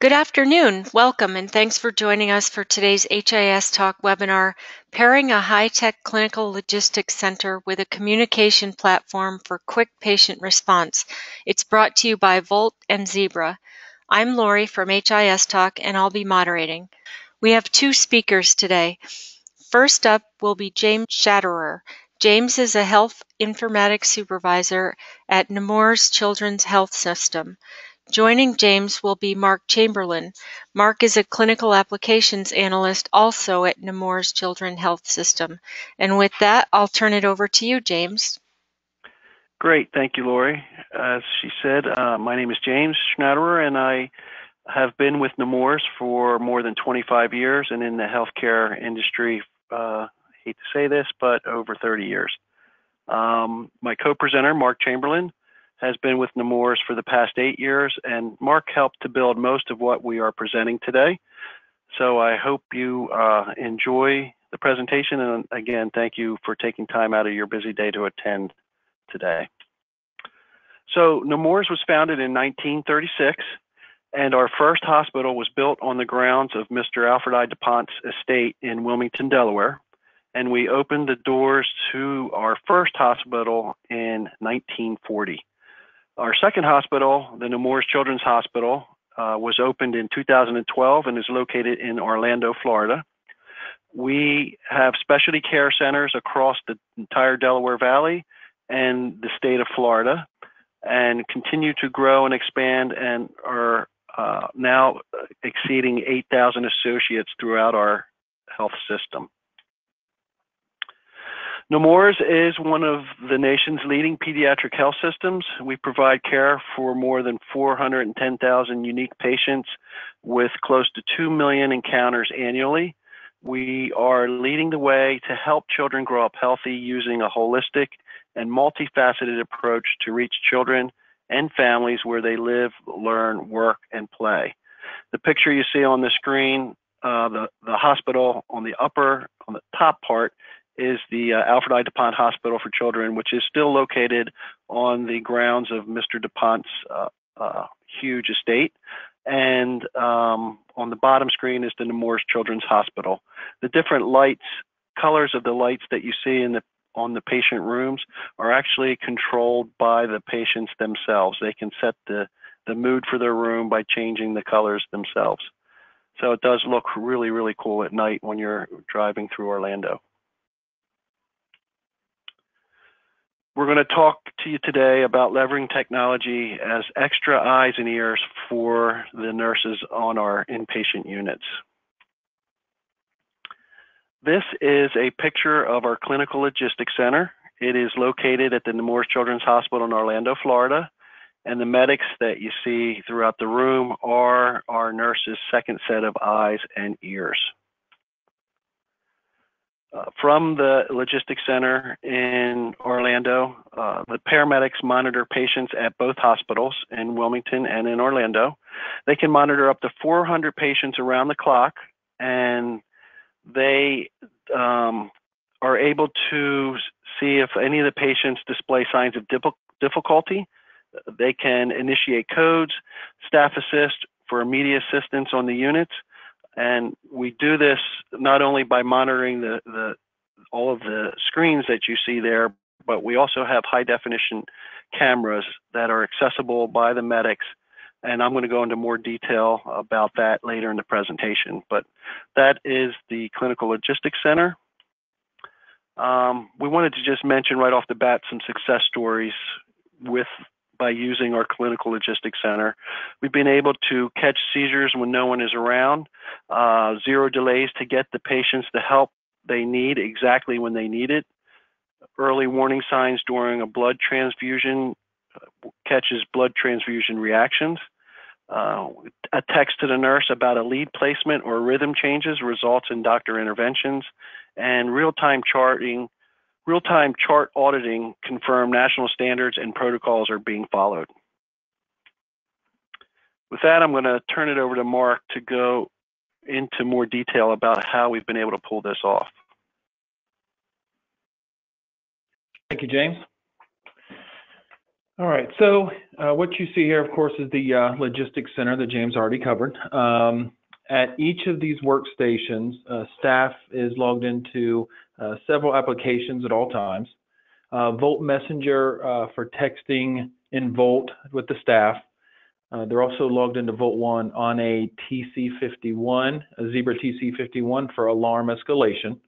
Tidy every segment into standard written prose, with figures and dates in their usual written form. Good afternoon, welcome, and thanks for joining us for today's HIS Talk webinar, Pairing a High-Tech Clinical Logistics Center with a Communication Platform for Quick Patient Response. It's brought to you by Voalte and Zebra. I'm Lori from HIS Talk, and I'll be moderating. We have two speakers today. First up will be James Schnatterer. James is a health informatics supervisor at Nemours Children's Health System. Joining James will be Mark Chamberlain. Mark is a clinical applications analyst also at Nemours Children's Health System. And with that, I'll turn it over to you, James. Great. Thank you, Lori. As she said, my name is James Schnatterer, and I have been with Nemours for more than 25 years and in the healthcare industry, hate to say this, but over 30 years. My co-presenter, Mark Chamberlain, has been with Nemours for the past 8 years, and Mark helped to build most of what we are presenting today. So I hope you enjoy the presentation, and again, thank you for taking time out of your busy day to attend today. So Nemours was founded in 1936, and our first hospital was built on the grounds of Mr. Alfred I. DuPont's estate in Wilmington, Delaware, and we opened the doors to our first hospital in 1940. Our second hospital, the Nemours Children's Hospital, was opened in 2012 and is located in Orlando, Florida. We have specialty care centers across the entire Delaware Valley and the state of Florida, and continue to grow and expand, and are now exceeding 8,000 associates throughout our health system. Nemours is one of the nation's leading pediatric health systems. We provide care for more than 410,000 unique patients with close to 2 million encounters annually. We are leading the way to help children grow up healthy using a holistic and multifaceted approach to reach children and families where they live, learn, work, and play. The picture you see on the screen, the hospital on the top part, is the Alfred I. DuPont Hospital for Children, which is still located on the grounds of Mr. DuPont's huge estate. And on the bottom screen is the Nemours Children's Hospital. The different lights, colors of the lights that you see on the patient rooms are actually controlled by the patients themselves. They can set the mood for their room by changing the colors themselves. So it does look really, really cool at night when you're driving through Orlando. We're going to talk to you today about leveraging technology as extra eyes and ears for the nurses on our inpatient units. This is a picture of our Clinical Logistics Center. It is located at the Nemours Children's Hospital in Orlando, Florida, and the medics that you see throughout the room are our nurses' second set of eyes and ears. From the logistics center in Orlando, the paramedics monitor patients at both hospitals in Wilmington and in Orlando. They can monitor up to 400 patients around the clock, and they are able to see if any of the patients display signs of difficulty. They can initiate codes, staff assist for immediate assistance on the units. And we do this not only by monitoring all of the screens that you see there, but we also have high-definition cameras that are accessible by the medics. And I'm going to go into more detail about that later in the presentation. But that is the Clinical Logistics Center. We wanted to just mention right off the bat some success stories by using our Clinical Logistics Center. We've been able to catch seizures when no one is around, zero delays to get the patients the help they need exactly when they need it. Early warning signs during a blood transfusion catches blood transfusion reactions. A text to the nurse about a lead placement or rhythm changes results in doctor interventions, and real-time chart auditing confirms national standards and protocols are being followed. With that, I'm going to turn it over to Mark to go into more detail about how we've been able to pull this off. Thank you, James. All right, so what you see here, of course, is the logistics center that James already covered. At each of these workstations, staff is logged into several applications at all times. Voalte Messenger for texting in Voalte with the staff. They're also logged into Voalte One on a TC51, a Zebra TC51 for alarm escalation.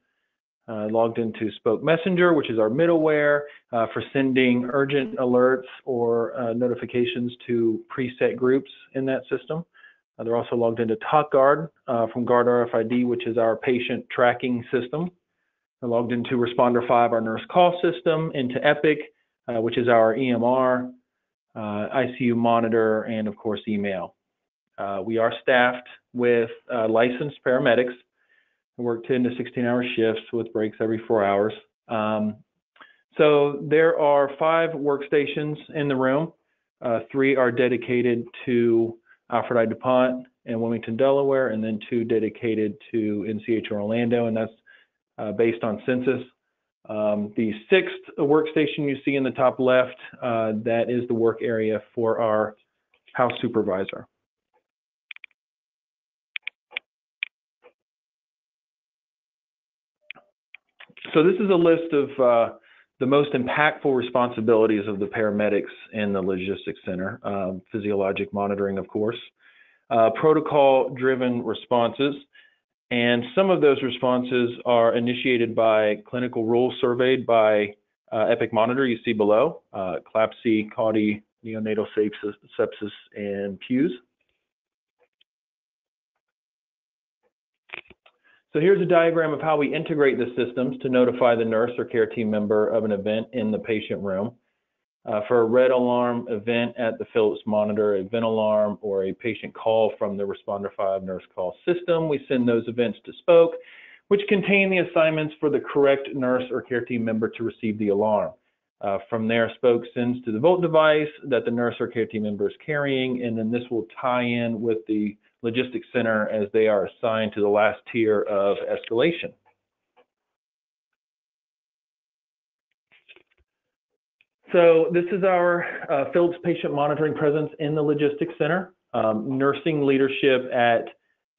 Logged into Spok Messenger, which is our middleware for sending urgent alerts or notifications to preset groups in that system. They're also logged into TotGuard from Guard RFID, which is our patient tracking system. They're logged into Responder 5, our nurse call system, into EPIC, which is our EMR, ICU monitor, and of course email. We are staffed with licensed paramedics. I work 10 to 16-hour shifts with breaks every 4 hours. So there are 5 workstations in the room. 3 are dedicated to Alfred I. DuPont in Wilmington, Delaware, and then 2 dedicated to NCH Orlando, and that's based on census. The 6th workstation you see in the top left, that is the work area for our house supervisor. So this is a list of the most impactful responsibilities of the paramedics in the logistics center, physiologic monitoring, of course, protocol-driven responses. And some of those responses are initiated by clinical rules surveyed by EPIC Monitor, you see below, CLABSI, CAUTI, neonatal sepsis, and PEWS. So here's a diagram of how we integrate the systems to notify the nurse or care team member of an event in the patient room. For a red alarm event at the Philips Monitor, a vent alarm, or a patient call from the Responder 5 nurse call system, we send those events to Spok, which contain the assignments for the correct nurse or care team member to receive the alarm. From there, Spok sends to the Voalte device that the nurse or care team member is carrying, and then this will tie in with the logistics center as they are assigned to the last tier of escalation. So this is our Philips patient monitoring presence in the logistics center. Nursing leadership at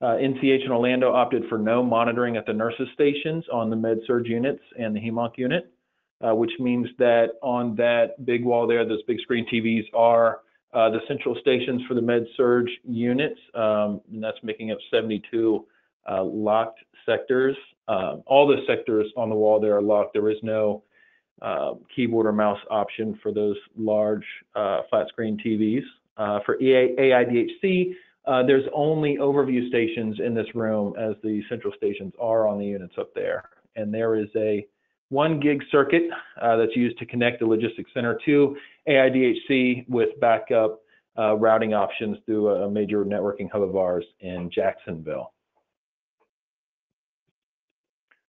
NCH in Orlando opted for no monitoring at the nurses stations on the med-surg units and the HEMONC unit, which means that on that big wall there, those big screen TVs are the central stations for the med-surg units, and that's making up 72 locked sectors. All the sectors on the wall there are locked. There is no keyboard or mouse option for those large flat-screen TVs. For AIDHC, there's only overview stations in this room as the central stations are on the units up there. And there is a 1 gig circuit that's used to connect the logistics center to AIDHC with backup routing options through a major networking hub of ours in Jacksonville.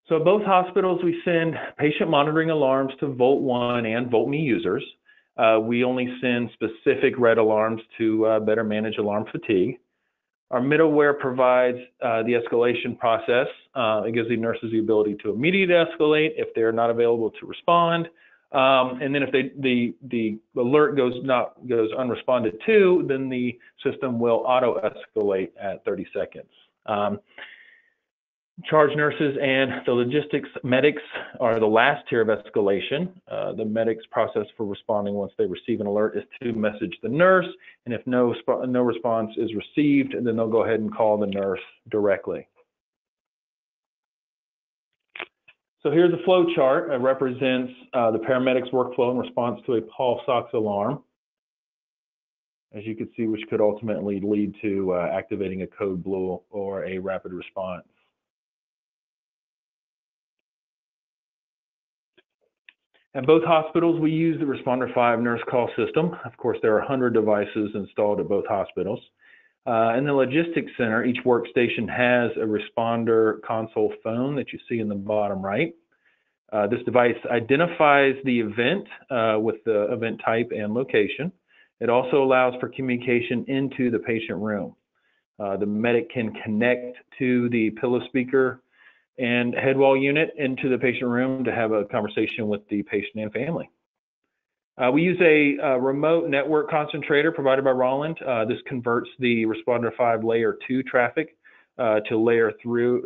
So both hospitals, we send patient monitoring alarms to Voalte One and Voalte Me users. We only send specific red alarms to better manage alarm fatigue. Our middleware provides the escalation process. It gives the nurses the ability to immediately escalate if they're not available to respond. And then if the alert goes unresponded to, then the system will auto-escalate at 30 seconds. Charge nurses and the logistics medics are the last tier of escalation. The medics process for responding once they receive an alert is to message the nurse, and if no response is received, then they'll go ahead and call the nurse directly. So here's a flow chart that represents the paramedics workflow in response to a pulse ox alarm, as you can see, which could ultimately lead to activating a code blue or a rapid response. At both hospitals, we use the Responder 5 nurse call system. Of course, there are 100 devices installed at both hospitals. In the logistics center, each workstation has a responder console phone that you see in the bottom right. This device identifies the event with the event type and location. It also allows for communication into the patient room. The medic can connect to the pillow speaker and head wall unit into the patient room to have a conversation with the patient and family. We use a remote network concentrator provided by Rauland. This converts the Responder 5 layer 2 traffic to layer 3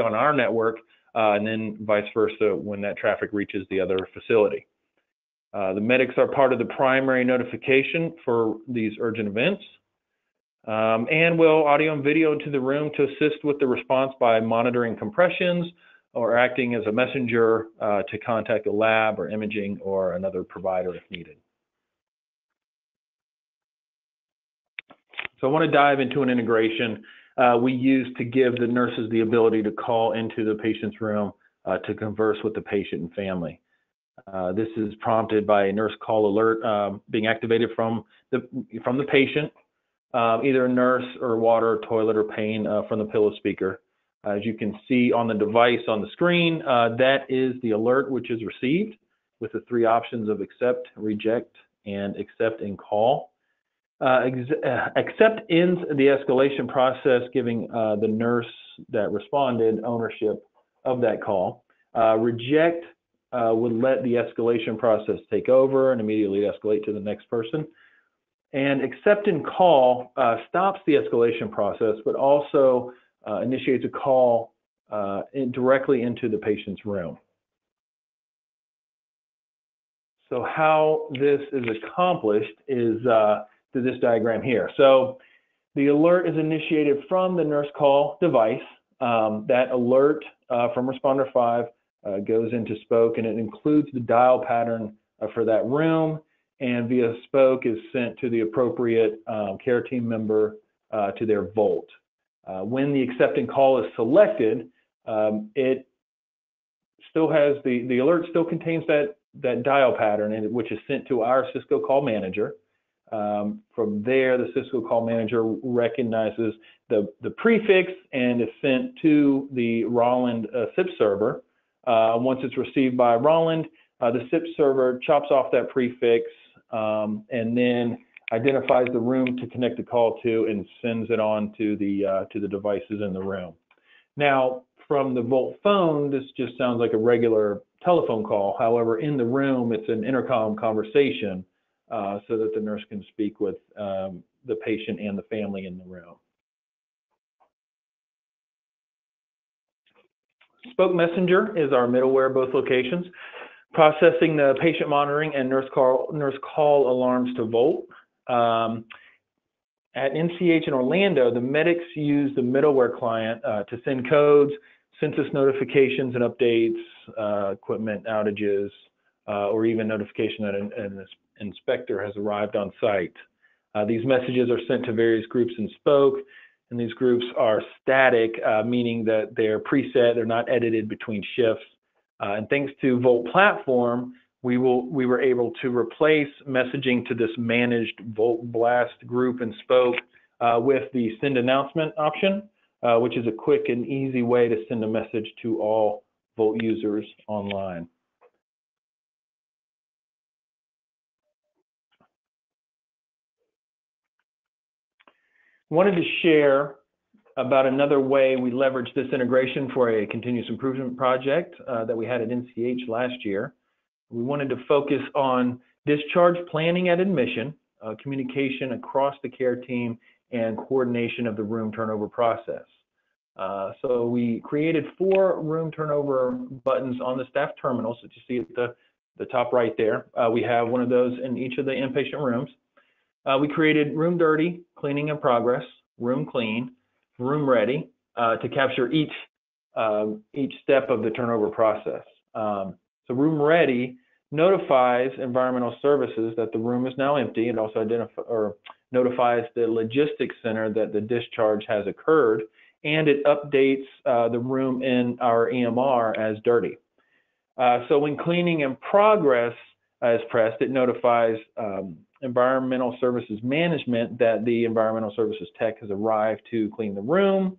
on our network, and then vice versa when that traffic reaches the other facility. The medics are part of the primary notification for these urgent events, and will audio and video into the room to assist with the response by monitoring compressions or acting as a messenger to contact a lab or imaging or another provider if needed. So I want to dive into an integration we use to give the nurses the ability to call into the patient's room to converse with the patient and family. This is prompted by a nurse call alert being activated from the patient, either a nurse or water, toilet, or pain from the pillow speaker. As you can see on the device on the screen, that is the alert which is received with the three options of accept, reject, and accept and call. Accept ends the escalation process, giving the nurse that responded ownership of that call. Reject would let the escalation process take over and immediately escalate to the next person. And accept and call stops the escalation process, but also initiates a call directly into the patient's room. So how this is accomplished is through this diagram here. So the alert is initiated from the nurse call device. That alert from Responder 5 goes into Spok, and it includes the dial pattern for that room, and via Spok is sent to the appropriate care team member to their Voalte. When the accept and call is selected, it still has the alert still contains that dial pattern, and which is sent to our Cisco call manager. From there, the Cisco call manager recognizes the prefix and is sent to the Rauland SIP server. Once it's received by Rauland, the SIP server chops off that prefix and then identifies the room to connect the call to and sends it on to the devices in the room. Now, from the Voalte phone, this just sounds like a regular telephone call. However, in the room, it's an intercom conversation so that the nurse can speak with the patient and the family in the room. Spok Messenger is our middleware at both locations, processing the patient monitoring and nurse call alarms to Voalte. At NCH in Orlando, the medics use the middleware client to send codes, census notifications and updates, equipment outages, or even notification that an inspector has arrived on site. These messages are sent to various groups in Spok, and these groups are static, meaning that they're preset, they're not edited between shifts. And thanks to Voalte Platform, we were able to replace messaging to this managed Voalte Blast group and Spok with the send announcement option, which is a quick and easy way to send a message to all Voalte users online. Wanted to share about another way we leveraged this integration for a continuous improvement project that we had at NCH last year. We wanted to focus on discharge planning at admission, communication across the care team, and coordination of the room turnover process. So we created 4 room turnover buttons on the staff terminals that you see at the top right there. We have one of those in each of the inpatient rooms. We created room dirty, cleaning in progress, room clean, room ready to capture each step of the turnover process. So room ready notifies environmental services that the room is now empty. It also notifies the logistics center that the discharge has occurred, and it updates the room in our EMR as dirty. So when cleaning in progress is pressed, it notifies environmental services management that the environmental services tech has arrived to clean the room.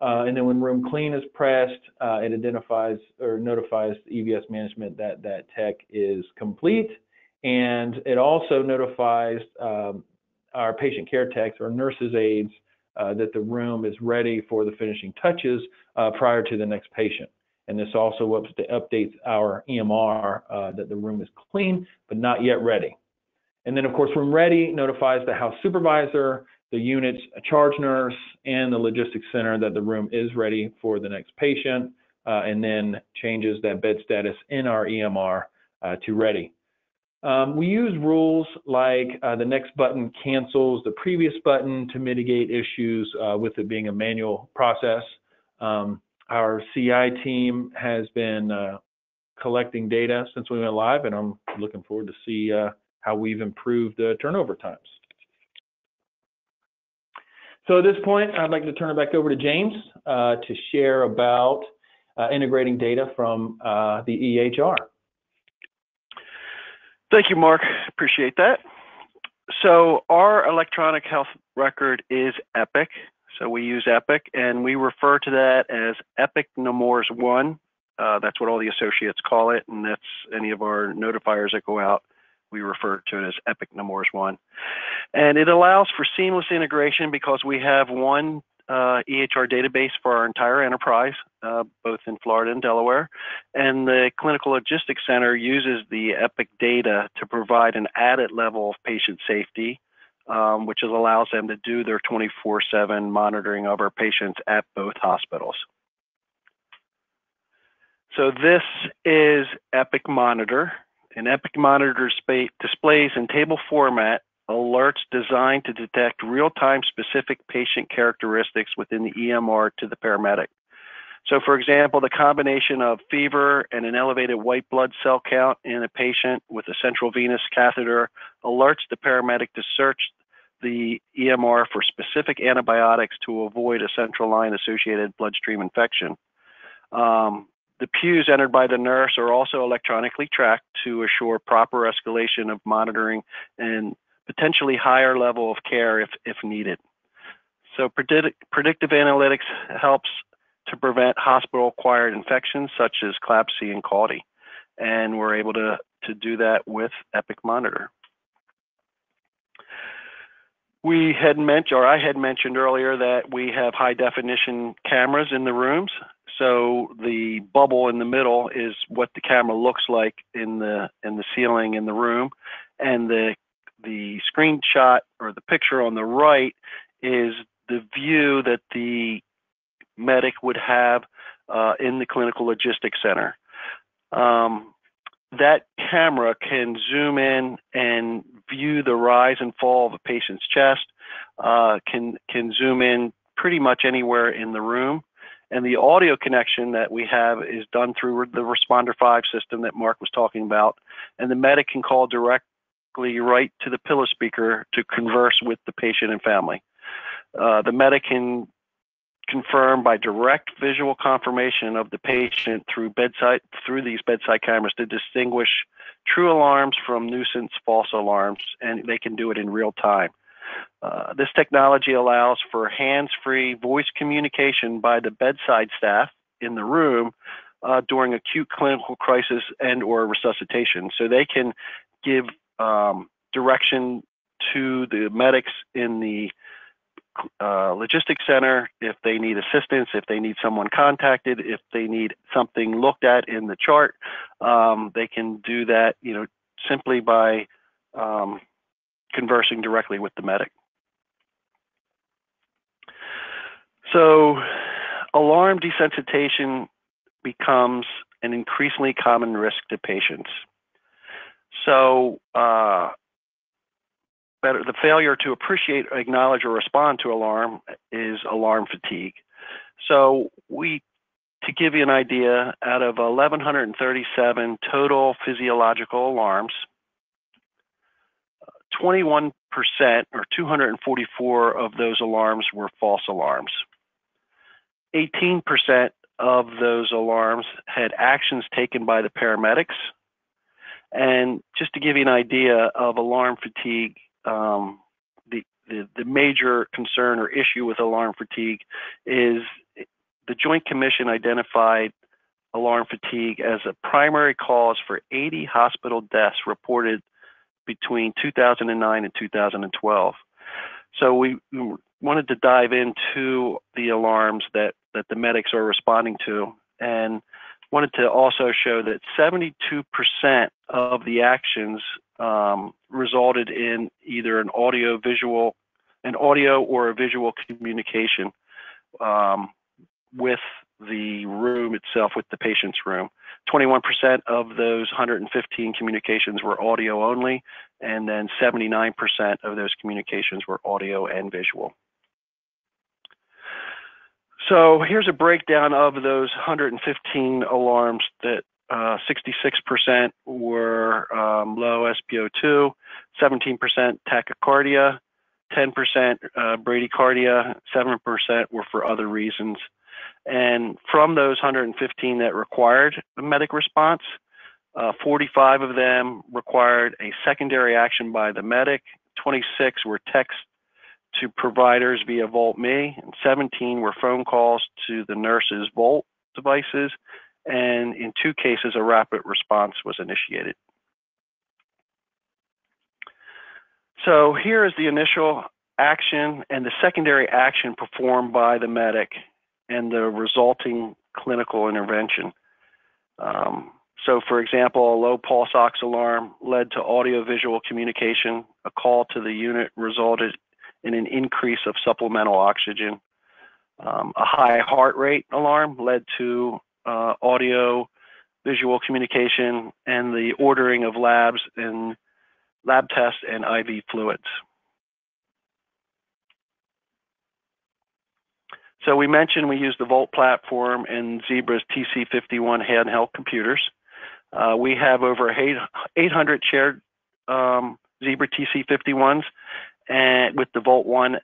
And then when room clean is pressed, it identifies or notifies the EVS management that that tech is complete. And it also notifies our patient care techs or nurses aides that the room is ready for the finishing touches prior to the next patient. And this also updates our EMR that the room is clean, but not yet ready. And then of course, room ready notifies the house supervisor, the unit's charge nurse, and the logistics center that the room is ready for the next patient, and then changes that bed status in our EMR to ready. We use rules like the next button cancels the previous button to mitigate issues with it being a manual process. Our CI team has been collecting data since we went live, and I'm looking forward to see how we've improved the turnover times. So at this point, I'd like to turn it back over to James to share about integrating data from the EHR. Thank you, Mark. Appreciate that. So our electronic health record is EPIC. So we use EPIC, and we refer to that as EPIC Nemours One. That's what all the associates call it, and that's any of our notifiers that go out. We refer to it as EPIC Nemours One. And it allows for seamless integration because we have one EHR database for our entire enterprise, both in Florida and Delaware. And the Clinical Logistics Center uses the EPIC data to provide an added level of patient safety, which allows them to do their 24/7 monitoring of our patients at both hospitals. So this is EPIC Monitor. An EPIC Monitor displays in table format alerts designed to detect real-time specific patient characteristics within the EMR to the paramedic. So for example, the combination of fever and an elevated white blood cell count in a patient with a central venous catheter alerts the paramedic to search the EMR for specific antibiotics to avoid a central line-associated bloodstream infection. The PEWS entered by the nurse are also electronically tracked to assure proper escalation of monitoring and potentially higher level of care if needed. So predictive analytics helps to prevent hospital-acquired infections such as CLABSI and CAUTI, and we're able to do that with EPIC Monitor. We had mentioned, or I had mentioned earlier, that we have high-definition cameras in the rooms. So the bubble in the middle is what the camera looks like in the ceiling in the room, and the screenshot or the picture on the right is the view that the medic would have in the Clinical Logistics Center. That camera can zoom in and view the rise and fall of a patient's chest, can zoom in pretty much anywhere in the room. And the audio connection that we have is done through the Responder 5 system that Mark was talking about. And the medic can call directly right to the pillow speaker to converse with the patient and family. The medic can confirmed by direct visual confirmation of the patient through these bedside cameras to distinguish true alarms from nuisance false alarms, and they can do it in real time. This technology allows for hands-free voice communication by the bedside staff in the room during acute clinical crisis and or resuscitation, so they can give direction to the medics in the logistics center if they need assistance, if they need someone contacted, if they need something looked at in the chart. They can do that, you know, simply by conversing directly with the medic. So alarm desensitization becomes an increasingly common risk to patients. So the failure to appreciate, acknowledge, or respond to alarm is alarm fatigue. So to give you an idea, out of 1,137 total physiological alarms, 21% or 244 of those alarms were false alarms. 18% of those alarms had actions taken by the paramedics. And just to give you an idea of alarm fatigue, the major concern or issue with alarm fatigue is the Joint Commission identified alarm fatigue as a primary cause for 80 hospital deaths reported between 2009 and 2012. So we wanted to dive into the alarms that the medics are responding to, and wanted to also show that 72% of the actions resulted in either an audio or a visual communication with the room itself, with the patient's room. 21% of those 115 communications were audio only, and then 79% of those communications were audio and visual. So here's a breakdown of those 115 alarms that 66% were low SpO2, 17% tachycardia, 10% bradycardia, 7% were for other reasons. And from those 115 that required a medic response, 45 of them required a secondary action by the medic, 26 were text to providers via Voalte Me, and 17 were phone calls to the nurses' Voalte devices, and in 2 cases, a rapid response was initiated. So here is the initial action and the secondary action performed by the medic and the resulting clinical intervention. So for example, a low pulse ox alarm led to audiovisual communication. A call to the unit resulted in an increase of supplemental oxygen. A high heart rate alarm led to audiovisual communication and the ordering of lab tests and IV fluids. So we mentioned we use the Voalte platform and Zebra's TC51 handheld computers. We have over 800 shared Zebra TC51s and with the Voalte One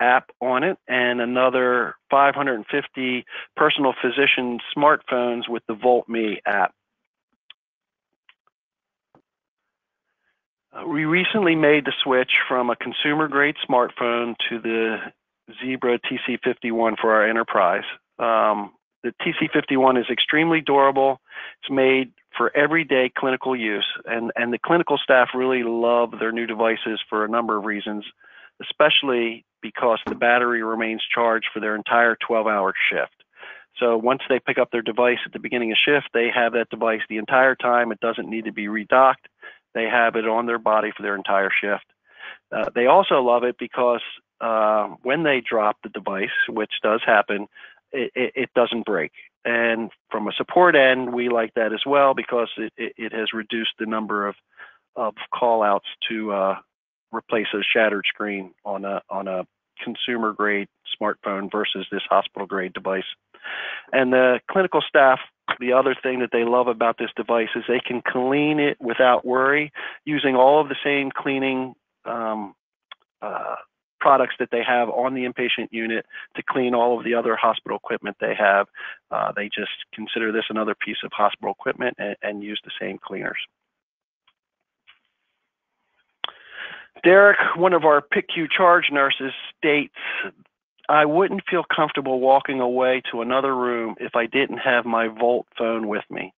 app on it, and another 550 personal physician smartphones with the Voalte Me app. We recently made the switch from a consumer-grade smartphone to the Zebra TC51 for our enterprise. The TC51 is extremely durable. It's made for everyday clinical use, and the clinical staff really love their new devices for a number of reasons, especially because the battery remains charged for their entire 12-hour shift. So once they pick up their device at the beginning of shift, they have that device the entire time. It doesn't need to be redocked. They have it on their body for their entire shift. They also love it because when they drop the device, which does happen, it doesn't break. And from a support end, we like that as well because it has reduced the number of call-outs to replace a shattered screen on a consumer-grade smartphone versus this hospital-grade device. And the clinical staff, the other thing that they love about this device is they can clean it without worry using all of the same cleaning products that they have on the inpatient unit to clean all of the other hospital equipment they have. They just consider this another piece of hospital equipment and use the same cleaners. Derek, one of our PICU charge nurses, states, "I wouldn't feel comfortable walking away to another room if I didn't have my Voalte phone with me.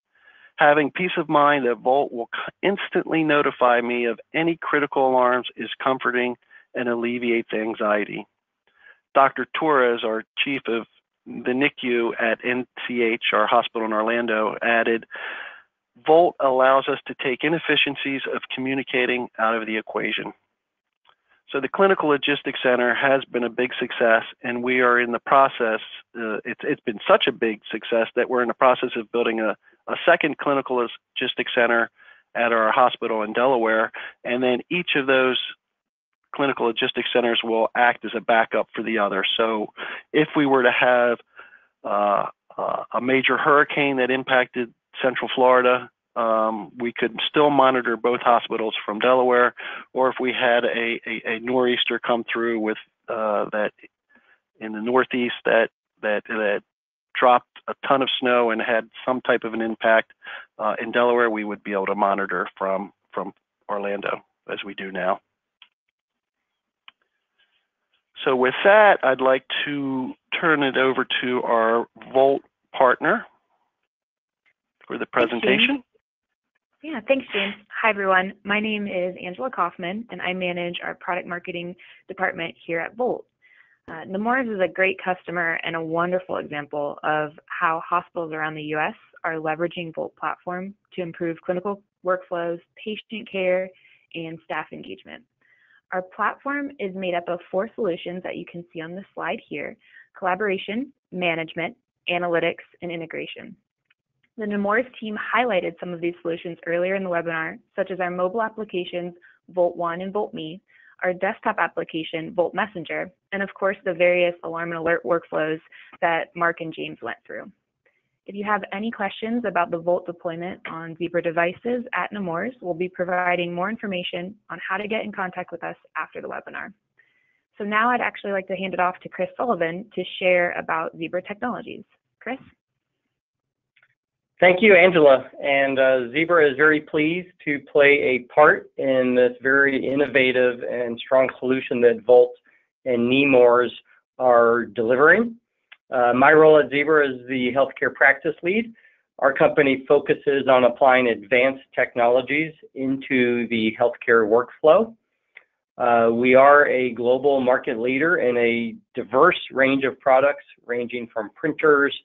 Having peace of mind that Voalte will instantly notify me of any critical alarms is comforting and alleviates anxiety." Dr. Torres, our chief of the NICU at NCH, our hospital in Orlando, added, "Voalte allows us to take inefficiencies of communicating out of the equation." So the Clinical Logistics Center has been a big success, and we are in the process, it's been such a big success that we're in the process of building a second Clinical Logistics Center at our hospital in Delaware, and then each of those clinical logistics centers will act as a backup for the other. So if we were to have a major hurricane that impacted Central Florida, we could still monitor both hospitals from Delaware, or if we had a nor'easter come through with that in the Northeast that dropped a ton of snow and had some type of an impact in Delaware, we would be able to monitor from Orlando as we do now. So with that, I'd like to turn it over to our Voalte partner for the presentation. Thanks, James. Hi, everyone. My name is Angela Kaufman, and I manage our product marketing department here at Voalte. Nemours is a great customer and a wonderful example of how hospitals around the U.S. are leveraging Voalte Platform to improve clinical workflows, patient care, and staff engagement. Our platform is made up of 4 solutions that you can see on the slide here: collaboration, management, analytics, and integration. The Nemours team highlighted some of these solutions earlier in the webinar, such as our mobile applications, Voalte One and Voalte Me, our desktop application, Voalte Messenger, and of course the various alarm and alert workflows that Mark and James went through. If you have any questions about the Voalte deployment on Zebra devices at Nemours, we'll be providing more information on how to get in contact with us after the webinar. So now I'd actually like to hand it off to Chris Sullivan to share about Zebra technologies. Chris? Thank you, Angela. And Zebra is very pleased to play a part in this very innovative and strong solution that Voalte and Nemours are delivering. My role at Zebra is the healthcare practice lead. Our company focuses on applying advanced technologies into the healthcare workflow. We are a global market leader in a diverse range of products, ranging from printers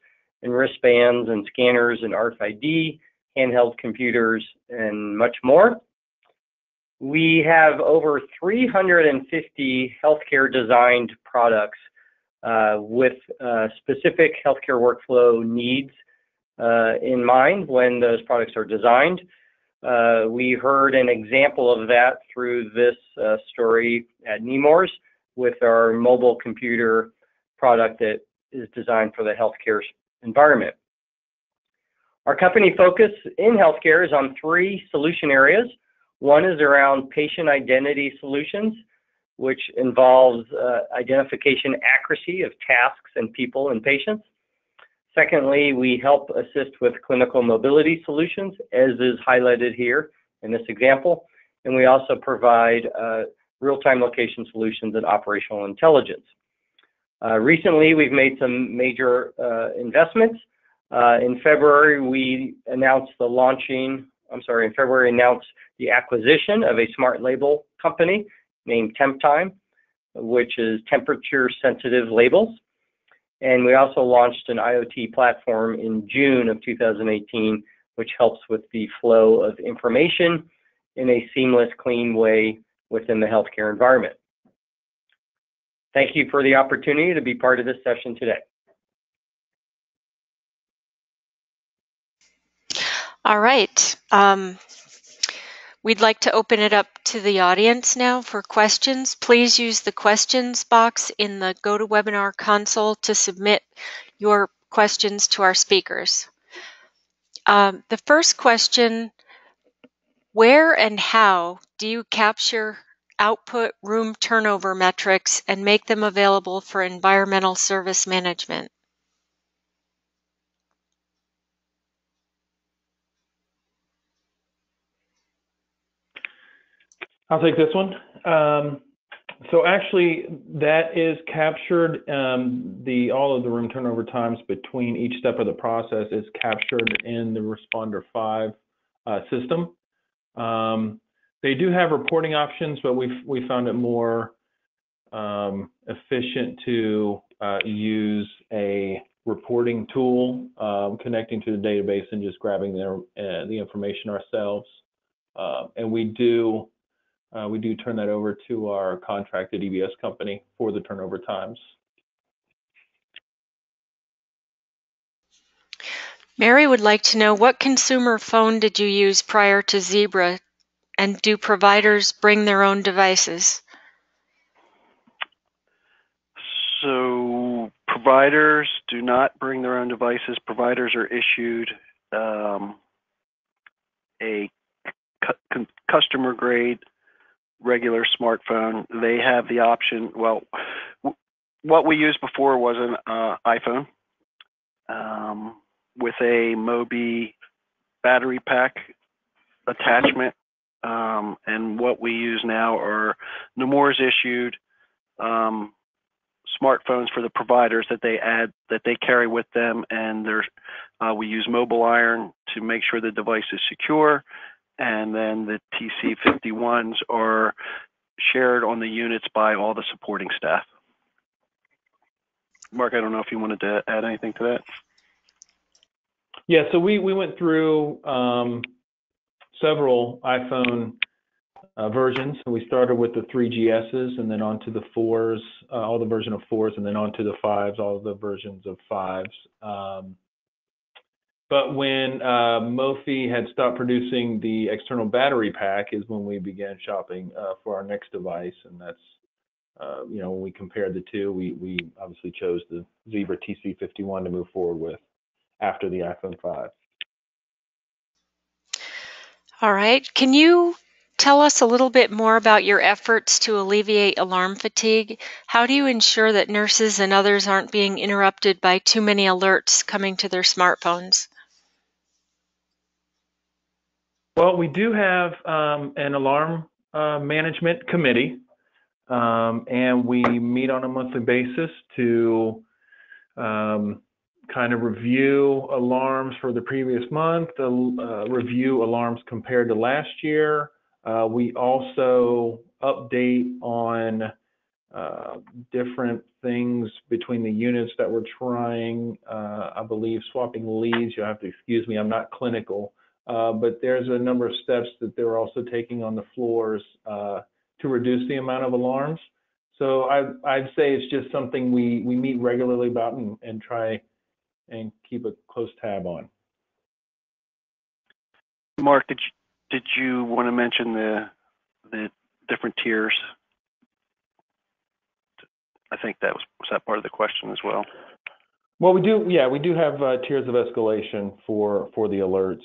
and wristbands and scanners and RFID, handheld computers, and much more. We have over 350 healthcare designed products with specific healthcare workflow needs in mind when those products are designed. We heard an example of that through this story at Nemours with our mobile computer product that is designed for the healthcare environment. Our company focus in healthcare is on 3 solution areas. One is around patient identity solutions, which involves identification accuracy of tasks and people and patients. Secondly, we help assist with clinical mobility solutions, as is highlighted here in this example. And we also provide real-time location solutions and operational intelligence. Recently, we've made some major investments. In February announced the acquisition of a smart label company named TempTime, which is temperature-sensitive labels. And we also launched an IoT platform in June of 2018, which helps with the flow of information in a seamless, clean way within the healthcare environment. Thank you for the opportunity to be part of this session today. All right. We'd like to open it up to the audience now for questions. Please use the questions box in the GoToWebinar console to submit your questions to our speakers. The first question, where and how do you capture output room turnover metrics and make them available for environmental service management? I'll take this one. So actually that is captured, all of the room turnover times between each step of the process is captured in the Responder 5 system. They do have reporting options, but we found it more efficient to use a reporting tool connecting to the database and just grabbing the information ourselves. And we do turn that over to our contracted EBS company for the turnover times. Mary would like to know, what consumer phone did you use prior to Zebra? And do providers bring their own devices? So providers do not bring their own devices. Providers are issued a customer-grade regular smartphone. They have the option. Well, what we used before was an iPhone with a Mophie battery pack attachment. And what we use now are Nemours issued smartphones for the providers that they carry with them, and we use Mobile Iron to make sure the device is secure, and then the TC51s are shared on the units by all the supporting staff. Mark, I don't know if you wanted to add anything to that. Yeah, so we went through several iPhone versions. So we started with the 3GSs and then onto the 4s, all the version of 4s, and then onto the 5s, all the versions of 5s. But when Mophie had stopped producing the external battery pack is when we began shopping for our next device, and that's, you know, when we compared the two, we obviously chose the Zebra TC51 to move forward with after the iPhone 5. All right, can you tell us a little bit more about your efforts to alleviate alarm fatigue? How do you ensure that nurses and others aren't being interrupted by too many alerts coming to their smartphones? Well, we do have an alarm management committee, and we meet on a monthly basis to kind of review alarms for the previous month, review alarms compared to last year. We also update on different things between the units that we're trying, I believe swapping leads. You'll have to excuse me, I'm not clinical. But there's a number of steps that they're also taking on the floors to reduce the amount of alarms. So I'd say it's just something we meet regularly about and try and keep a close tab on. Mark, did you want to mention the different tiers? I think that was that part of the question as well. Well, we do, yeah, we do have tiers of escalation for the alerts.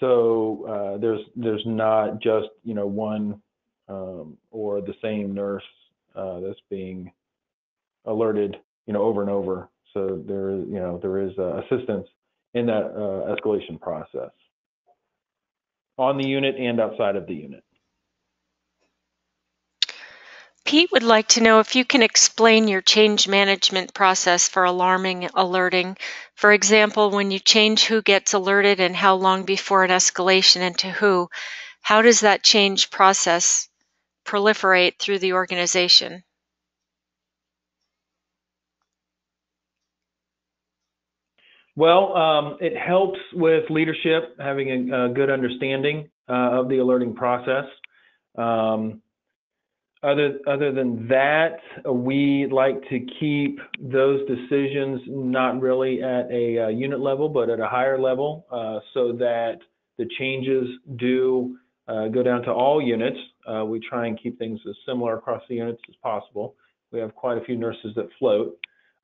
So there's not just, you know, one or the same nurse that's being alerted, you know, over and over. So there, you know, there is assistance in that escalation process on the unit and outside of the unit. Pete would like to know if you can explain your change management process for alerting. For example, when you change who gets alerted and how long before an escalation and to who, how does that change process proliferate through the organization? Well, it helps with leadership having a good understanding of the alerting process. Other than that, we like to keep those decisions not really at a unit level, but at a higher level, so that the changes do go down to all units. We try and keep things as similar across the units as possible. We have quite a few nurses that float.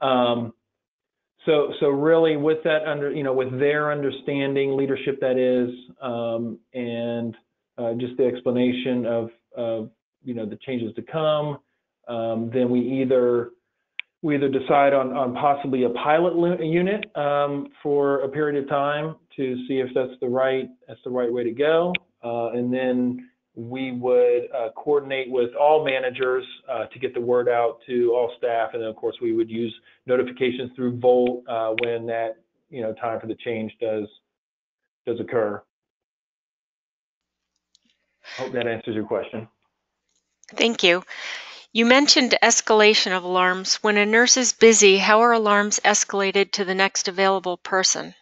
So really, with that with their understanding, leadership that is, and just the explanation of the changes to come, then we either decide on possibly a pilot unit for a period of time to see if that's the right way to go, and then we would coordinate with all managers to get the word out to all staff, and then of course we would use notifications through Voalte when that time for the change does occur. I hope that answers your question. Thank you. You mentioned escalation of alarms. When a nurse is busy, how are alarms escalated to the next available person?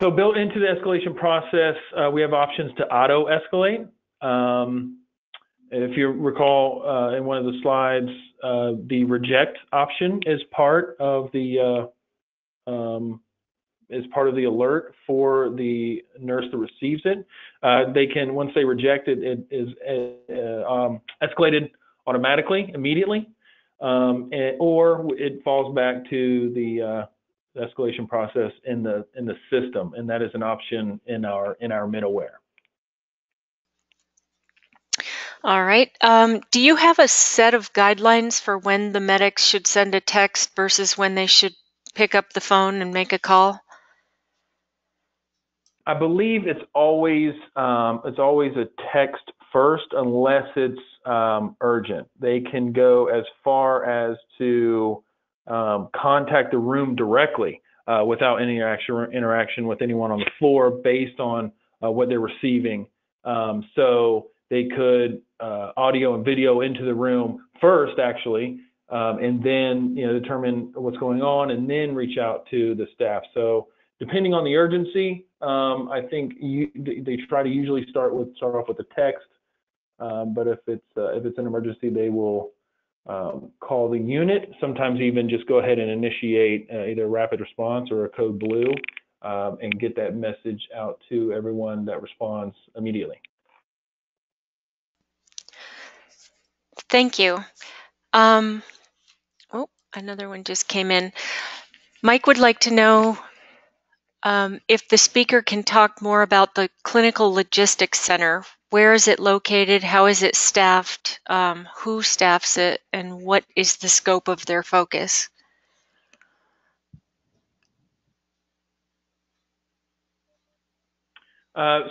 So built into the escalation process, we have options to auto-escalate. If you recall in one of the slides, the reject option is part of the alert for the nurse that receives it. They can, once they reject it, it is escalated automatically, immediately, or it falls back to the escalation process in the system, and that is an option in our middleware. All right. Do you have a set of guidelines for when the medics should send a text versus when they should pick up the phone and make a call? I believe it's always a text first, unless it's urgent. They can go as far as to contact the room directly without any interaction with anyone on the floor based on what they're receiving. So they could audio and video into the room first, actually, and then determine what's going on, and then reach out to the staff. So depending on the urgency, I think they try to usually start off with a text, but if it's an emergency, they will call the unit. Sometimes even just go ahead and initiate either a rapid response or a code blue, and get that message out to everyone that responds immediately. Thank you. Oh, another one just came in. Mike would like to know if the speaker can talk more about the Clinical Logistics Center. Where is it located? How is it staffed? Who staffs it? And what is the scope of their focus?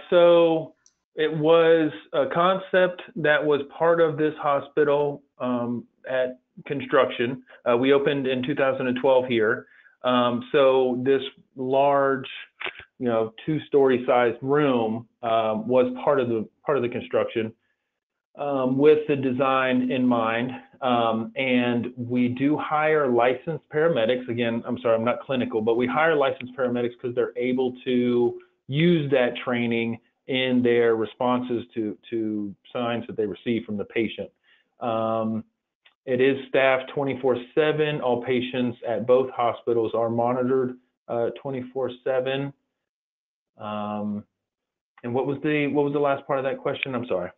So it was a concept that was part of this hospital at construction. We opened in 2012 here. So this large, two-story sized room was part of the construction with the design in mind. And we do hire licensed paramedics. Again, I'm sorry, I'm not clinical, but we hire licensed paramedics because they're able to use that training in their responses to signs that they receive from the patient. It is staffed 24/7. All patients at both hospitals are monitored 24/7. And what was the last part of that question? I'm sorry.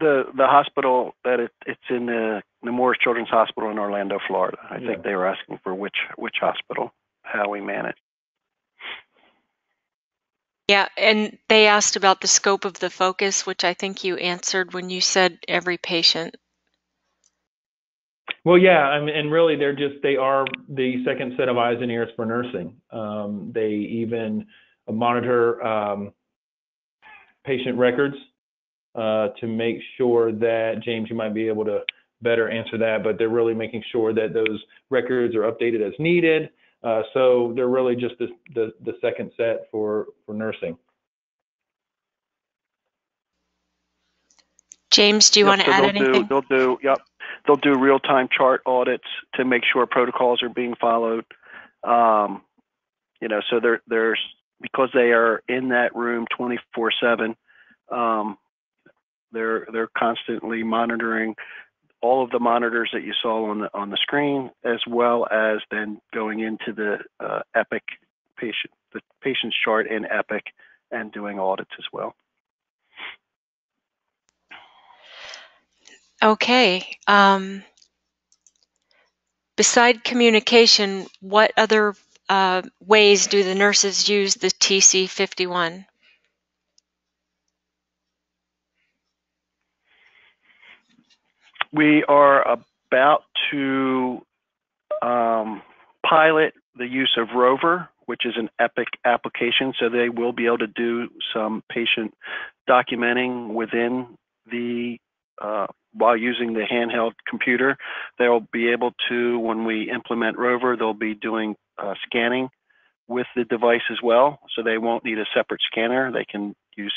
The hospital that it's in, the Nemours Children's Hospital in Orlando, Florida. I think they were asking for which hospital, how we manage. Yeah, and they asked about the scope of the focus, which I think you answered when you said every patient. Well, yeah, and really they are the second set of eyes and ears for nursing. They even monitor patient records to make sure that, James, you might be able to better answer that, but they're really making sure that those records are updated as needed. So they're really just the second set for nursing. James, do you want to add anything? They'll do real-time chart audits to make sure protocols are being followed. So there's, because they are in that room 24/7, they're constantly monitoring all of the monitors that you saw on the screen, as well as then going into the EPIC patient's chart in EPIC and doing audits as well. Okay. Beside communication, what other ways do the nurses use the TC51? We are about to pilot the use of Rover, which is an EPIC application, so they will be able to do some patient documenting within the while using the handheld computer. They'll be able to, when we implement Rover, they'll be doing scanning with the device as well. So they won't need a separate scanner. They can do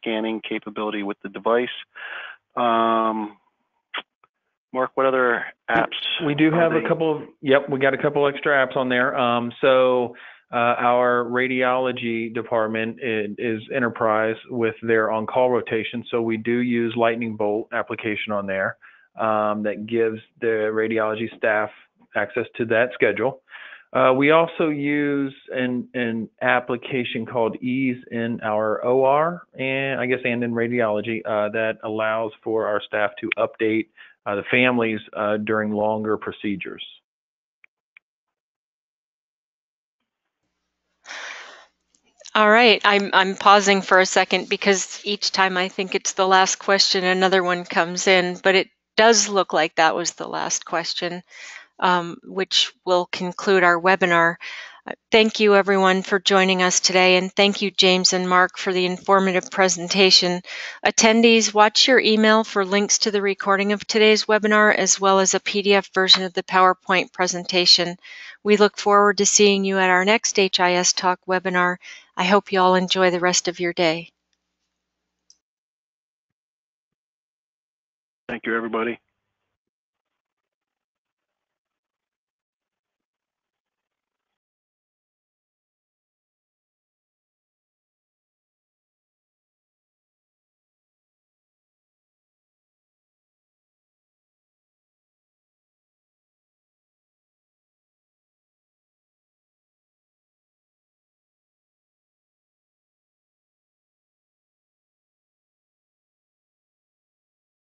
scanning capability with the device. Mark, what other apps? We do have a couple of, we got a couple extra apps on there. Our radiology department is enterprise with their on-call rotation, so we do use Lightning Bolt application on there that gives the radiology staff access to that schedule. We also use an application called Ease in our OR, and I guess and in radiology, that allows for our staff to update the families during longer procedures. All right, I'm pausing for a second because each time I think it's the last question, another one comes in, but it does look like that was the last question, which will conclude our webinar. Thank you everyone for joining us today, and thank you James and Mark for the informative presentation. Attendees, watch your email for links to the recording of today's webinar as well as a PDF version of the PowerPoint presentation. We look forward to seeing you at our next HIS Talk webinar. I hope you all enjoy the rest of your day. Thank you, everybody.